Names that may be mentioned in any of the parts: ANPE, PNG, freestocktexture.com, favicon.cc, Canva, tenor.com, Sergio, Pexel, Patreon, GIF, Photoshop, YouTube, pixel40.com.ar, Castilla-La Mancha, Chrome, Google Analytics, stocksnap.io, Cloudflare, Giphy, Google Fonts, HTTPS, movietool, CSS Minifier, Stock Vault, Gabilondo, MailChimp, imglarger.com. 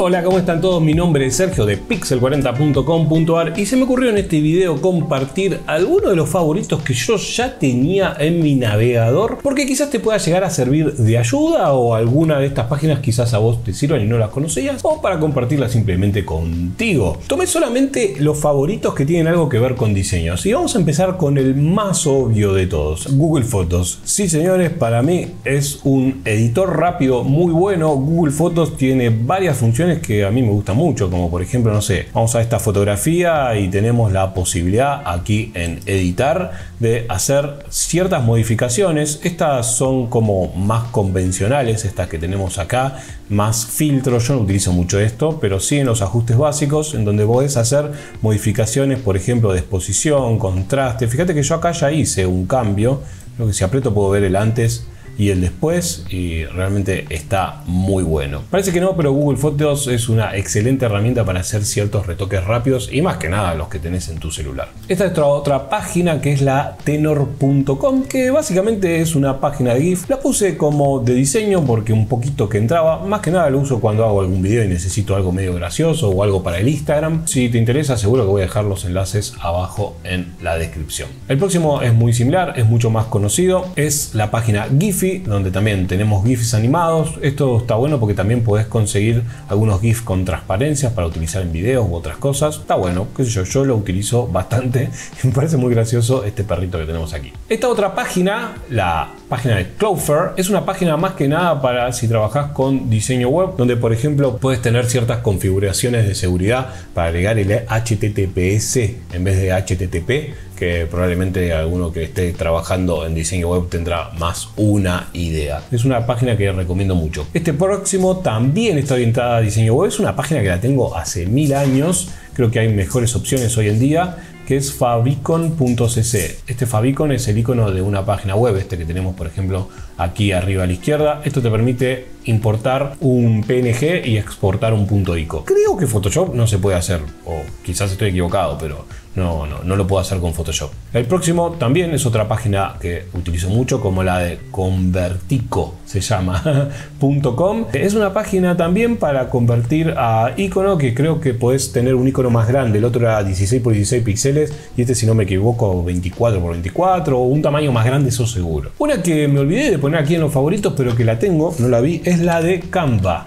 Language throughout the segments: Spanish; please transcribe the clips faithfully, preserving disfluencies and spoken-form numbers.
Hola, ¿cómo están todos? Mi nombre es Sergio de pixel cuarenta punto com punto a r y se me ocurrió en este video compartir algunos de los favoritos que yo ya tenía en mi navegador, porque quizás te pueda llegar a servir de ayuda, o alguna de estas páginas quizás a vos te sirvan y no las conocías, o para compartirlas simplemente contigo. Tomé solamente los favoritos que tienen algo que ver con diseños y vamos a empezar con el más obvio de todos, Google Photos. Sí, señores, para mí es un editor rápido muy bueno. Google Photos tiene varias funciones que a mí me gusta mucho, como por ejemplo, no sé, vamos a esta fotografía y tenemos la posibilidad aquí en editar de hacer ciertas modificaciones. Estas son como más convencionales, estas que tenemos acá, más filtros. Yo no utilizo mucho esto, pero sí en los ajustes básicos, en donde podés hacer modificaciones, por ejemplo, de exposición, contraste. Fíjate que yo acá ya hice un cambio, lo que si aprieto puedo ver el antes y el después, y realmente está muy bueno. Parece que no, pero Google Photos es una excelente herramienta para hacer ciertos retoques rápidos, y más que nada los que tenés en tu celular. Esta es otra, otra página, que es la tenor punto com, que básicamente es una página de GIF. La puse como de diseño porque un poquito que entraba, más que nada lo uso cuando hago algún video y necesito algo medio gracioso o algo para el Instagram. Si te interesa, seguro que voy a dejar los enlaces abajo en la descripción. El próximo es muy similar, es mucho más conocido, es la página Giphy, donde también tenemos GIFs animados. Esto está bueno porque también podés conseguir algunos GIFs con transparencias para utilizar en videos u otras cosas. Está bueno, qué sé yo, yo lo utilizo bastante. Me parece muy gracioso este perrito que tenemos aquí. Esta otra página, la página de Cloudflare, es una página más que nada para si trabajás con diseño web, donde por ejemplo puedes tener ciertas configuraciones de seguridad para agregar el H T T P S en vez de H T T P, que probablemente alguno que esté trabajando en diseño web tendrá más una idea. Es una página que recomiendo mucho. Este próximo también está orientada a diseño web. Es una página que la tengo hace mil años. Creo que hay mejores opciones hoy en día, que es favicon punto c c. Este favicon es el icono de una página web, este que tenemos por ejemplo aquí arriba a la izquierda. Esto te permite importar un P N G y exportar un punto .ico. Creo que Photoshop no se puede hacer, o quizás estoy equivocado, pero no, no, no lo puedo hacer con Photoshop. El próximo también es otra página que utilizo mucho, como la de Convertico, se llama, .com. Es una página también para convertir a icono, que creo que podés tener un icono más grande. El otro era dieciséis por dieciséis píxeles y este, si no me equivoco, veinticuatro por veinticuatro, o un tamaño más grande, eso seguro. Una que me olvidé de poner aquí en los favoritos, pero que la tengo, no la vi, es la de Canva.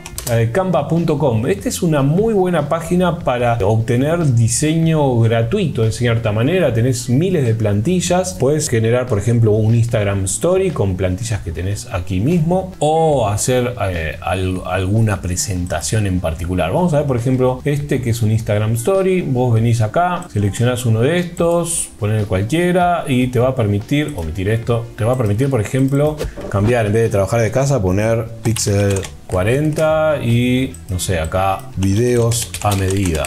Canva punto com. Esta es una muy buena página para obtener diseño gratuito en cierta manera. Tenés miles de plantillas. Puedes generar, por ejemplo, un Instagram Story con plantillas que tenés aquí mismo, o hacer eh, al, alguna presentación en particular. Vamos a ver, por ejemplo, este que es un Instagram Story. Vos venís acá, seleccionás uno de estos, ponés cualquiera y te va a permitir omitir esto. Te va a permitir, por ejemplo, cambiar, en vez de trabajar de casa, poner pixel cuarenta y no sé, acá videos a medida,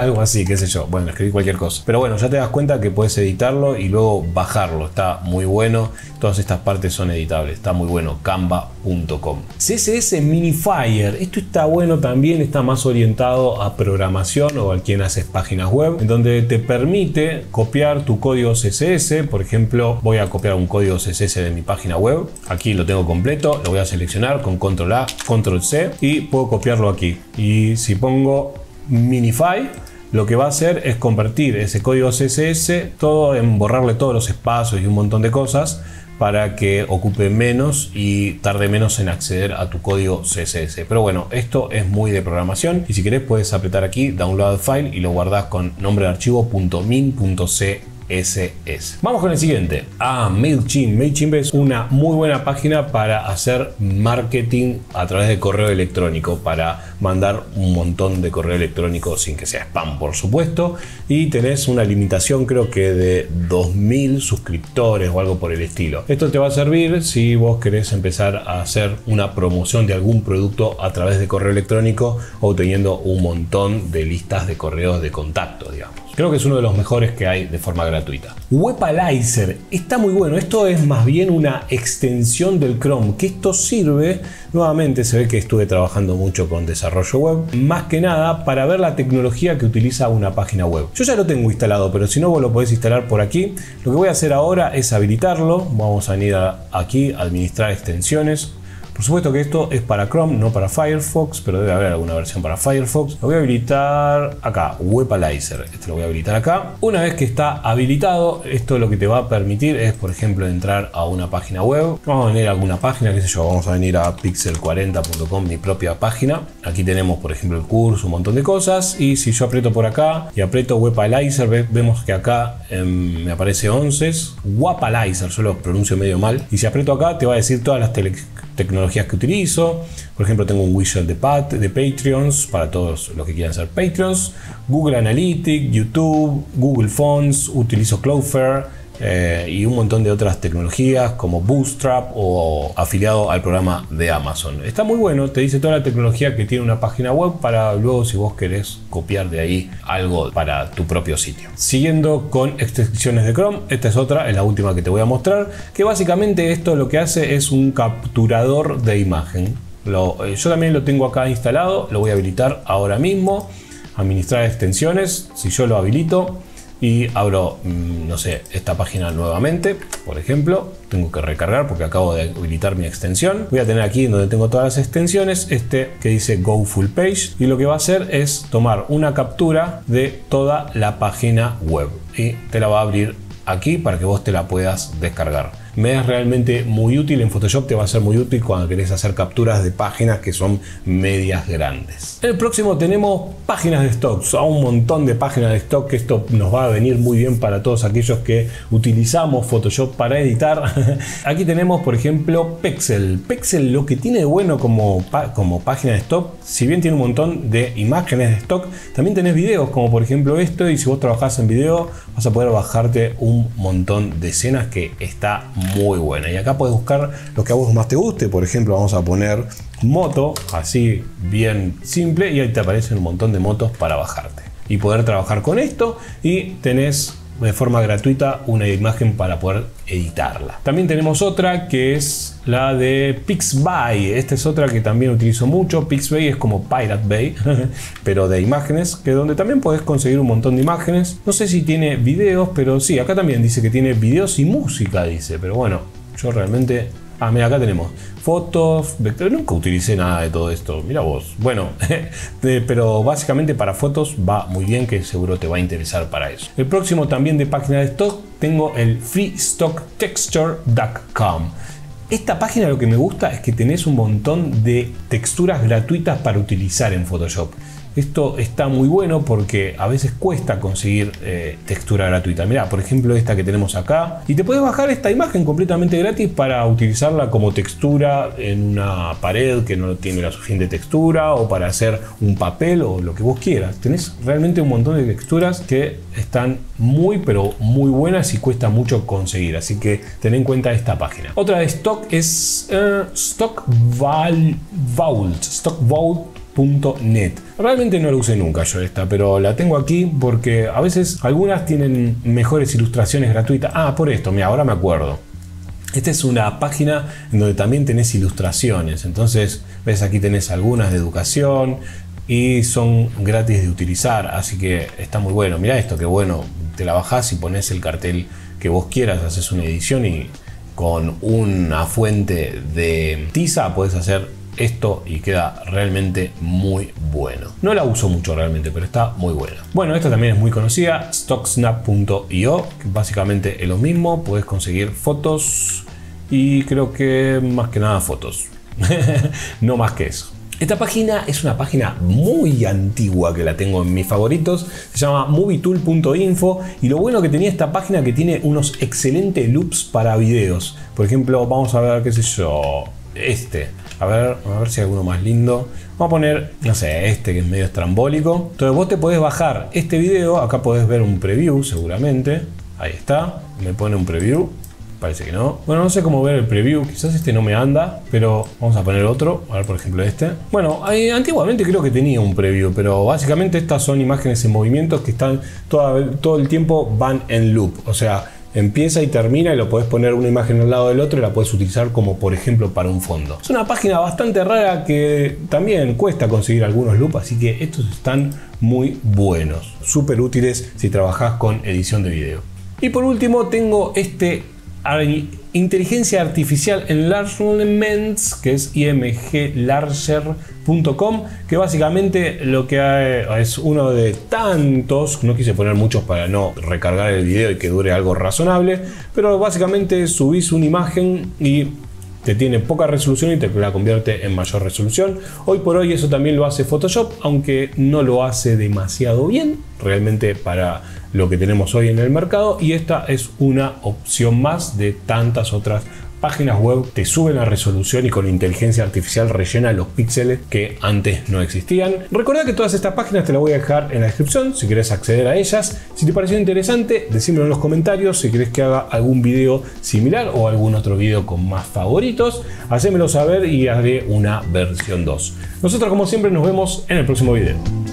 algo así, qué sé yo. Bueno, escribí cualquier cosa, pero bueno, ya te das cuenta que puedes editarlo y luego bajarlo. Está muy bueno, todas estas partes son editables, está muy bueno. Canva punto com. C S S Minifier, esto está bueno también, está más orientado a programación o a quien haces páginas web, en donde te permite copiar tu código C S S. Por ejemplo, voy a copiar un código C S S de mi página web, aquí lo tengo completo, lo voy a seleccionar con control A, control C, y puedo copiarlo aquí. Y si pongo Minify, lo que va a hacer es convertir ese código C S S todo en borrarle todos los espacios y un montón de cosas, para que ocupe menos y tarde menos en acceder a tu código C S S. Pero bueno, esto es muy de programación, y si querés puedes apretar aquí Download File y lo guardás con nombre de archivo .min.c S S. Vamos con el siguiente. Ah, MailChimp. MailChimp es una muy buena página para hacer marketing a través de correo electrónico, para mandar un montón de correo electrónico sin que sea spam, por supuesto. Y tenés una limitación, creo que de dos mil suscriptores o algo por el estilo. Esto te va a servir si vos querés empezar a hacer una promoción de algún producto a través de correo electrónico, obteniendo un montón de listas de correos de contacto, digamos. Creo que es uno de los mejores que hay de forma gratuita. Wappalyzer está muy bueno. Esto es más bien una extensión del Chrome, que esto sirve, nuevamente se ve que estuve trabajando mucho con desarrollo web, más que nada para ver la tecnología que utiliza una página web. Yo ya lo tengo instalado, pero si no, vos lo podés instalar por aquí. Lo que voy a hacer ahora es habilitarlo. Vamos a venir a, aquí, administrar extensiones. Por supuesto que esto es para Chrome, no para Firefox, pero debe haber alguna versión para Firefox. Lo voy a habilitar acá, Wappalyzer. Este lo voy a habilitar acá. Una vez que está habilitado, esto lo que te va a permitir es, por ejemplo, entrar a una página web. Vamos a venir a alguna página, qué sé yo, vamos a venir a pixel cuarenta punto com, mi propia página. Aquí tenemos, por ejemplo, el curso, un montón de cosas. Y si yo aprieto por acá y aprieto Wappalyzer, vemos que acá eh, me aparece once. Wappalyzer, yo lo pronuncio medio mal. Y si aprieto acá, te va a decir todas las tecnologías que utilizo. Por ejemplo, tengo un widget de, Pat, de Patreons para todos los que quieran ser Patreons. Google Analytics, YouTube, Google Fonts, utilizo Cloudflare. Eh, y un montón de otras tecnologías como Bootstrap o afiliado al programa de Amazon. Está muy bueno, te dice toda la tecnología que tiene una página web para luego, si vos querés copiar de ahí algo para tu propio sitio. Siguiendo con extensiones de Chrome, esta es otra, es la última que te voy a mostrar, que básicamente esto lo que hace es un capturador de imagen. Lo, yo también lo tengo acá instalado, lo voy a habilitar ahora mismo. Administrar extensiones, si yo lo habilito y abro, no sé, esta página nuevamente, por ejemplo, tengo que recargar porque acabo de habilitar mi extensión. Voy a tener aquí, donde tengo todas las extensiones, este que dice GoFullPage, y lo que va a hacer es tomar una captura de toda la página web y te la va a abrir aquí para que vos te la puedas descargar. Me es realmente muy útil, en Photoshop te va a ser muy útil cuando querés hacer capturas de páginas que son medias grandes. En el próximo tenemos páginas de stock, a un montón de páginas de stock, que esto nos va a venir muy bien para todos aquellos que utilizamos Photoshop para editar. Aquí tenemos, por ejemplo, Pexel. Pexel lo que tiene de bueno como, como página de stock, si bien tiene un montón de imágenes de stock, también tenés videos, como por ejemplo esto, y si vos trabajás en video vas a poder bajarte un montón de escenas que está muy muy buena. Y acá puedes buscar lo que a vos más te guste. Por ejemplo, vamos a poner moto, así bien simple, y ahí te aparecen un montón de motos para bajarte y poder trabajar con esto, y tenés de forma gratuita una imagen para poder editarla. También tenemos otra que es la de Pixabay. Esta es otra que también utilizo mucho. Pixabay es como Pirate Bay pero de imágenes, que donde también podés conseguir un montón de imágenes. No sé si tiene videos, pero sí, acá también dice que tiene videos y música, dice, pero bueno, yo realmente... Ah, mira, acá tenemos fotos, vectores. Nunca utilicé nada de todo esto, mira vos. Bueno, pero básicamente para fotos va muy bien, que seguro te va a interesar para eso. El próximo también de página de stock, tengo el free stock texture punto com. Esta página lo que me gusta es que tenés un montón de texturas gratuitas para utilizar en Photoshop. Esto está muy bueno porque a veces cuesta conseguir eh, textura gratuita. Mirá, por ejemplo, esta que tenemos acá. Y te puedes bajar esta imagen completamente gratis para utilizarla como textura en una pared que no tiene la suficiente textura, o para hacer un papel, o lo que vos quieras. Tenés realmente un montón de texturas que están muy, pero muy buenas y cuesta mucho conseguir. Así que ten en cuenta esta página. Otra de stock es eh, Stock Vault. Stock Vault. .net. Realmente no lo usé nunca yo esta, pero la tengo aquí porque a veces algunas tienen mejores ilustraciones gratuitas. Ah, por esto, mira, ahora me acuerdo. Esta es una página en donde también tenés ilustraciones. Entonces, ves, aquí tenés algunas de educación y son gratis de utilizar, así que está muy bueno. Mira esto, que bueno, te la bajás y pones el cartel que vos quieras, haces una edición y con una fuente de tiza puedes hacer esto y queda realmente muy bueno. No la uso mucho realmente, pero está muy buena. Bueno, esta también es muy conocida, stock snap punto i o, que básicamente es lo mismo, puedes conseguir fotos y creo que más que nada fotos, no más que eso. Esta página es una página muy antigua que la tengo en mis favoritos, se llama movietool punto info, y lo bueno que tenía esta página que tiene unos excelentes loops para videos. Por ejemplo, vamos a ver, qué sé yo, este. A ver, a ver si hay alguno más lindo. Vamos a poner, no sé, este que es medio estrambólico. Entonces vos te podés bajar este video. Acá podés ver un preview seguramente. Ahí está. Me pone un preview. Parece que no. Bueno, no sé cómo ver el preview. Quizás este no me anda. Pero vamos a poner otro. A ver, por ejemplo, este. Bueno, eh, antiguamente creo que tenía un preview. Pero básicamente estas son imágenes en movimiento que están toda, todo el tiempo van en loop. O sea... Empieza y termina, y lo podés poner una imagen al lado del otro y la podés utilizar como, por ejemplo, para un fondo. Es una página bastante rara que también cuesta conseguir algunos loops, así que estos están muy buenos, súper útiles si trabajás con edición de video. Y por último tengo este Inteligencia Artificial Enlargements, que es i m g larger punto com, que básicamente lo que es uno de tantos, no quise poner muchos para no recargar el video y que dure algo razonable, pero básicamente subís una imagen y te tiene poca resolución y te la convierte en mayor resolución. Hoy por hoy eso también lo hace Photoshop, aunque no lo hace demasiado bien realmente para lo que tenemos hoy en el mercado, y esta es una opción más de tantas otras páginas web. Te suben la resolución y con inteligencia artificial rellena los píxeles que antes no existían. Recordá que todas estas páginas te las voy a dejar en la descripción si querés acceder a ellas. Si te pareció interesante, decímelo en los comentarios. Si querés que haga algún video similar o algún otro video con más favoritos, hacémelo saber y haré una versión dos. Nosotros, como siempre, nos vemos en el próximo video.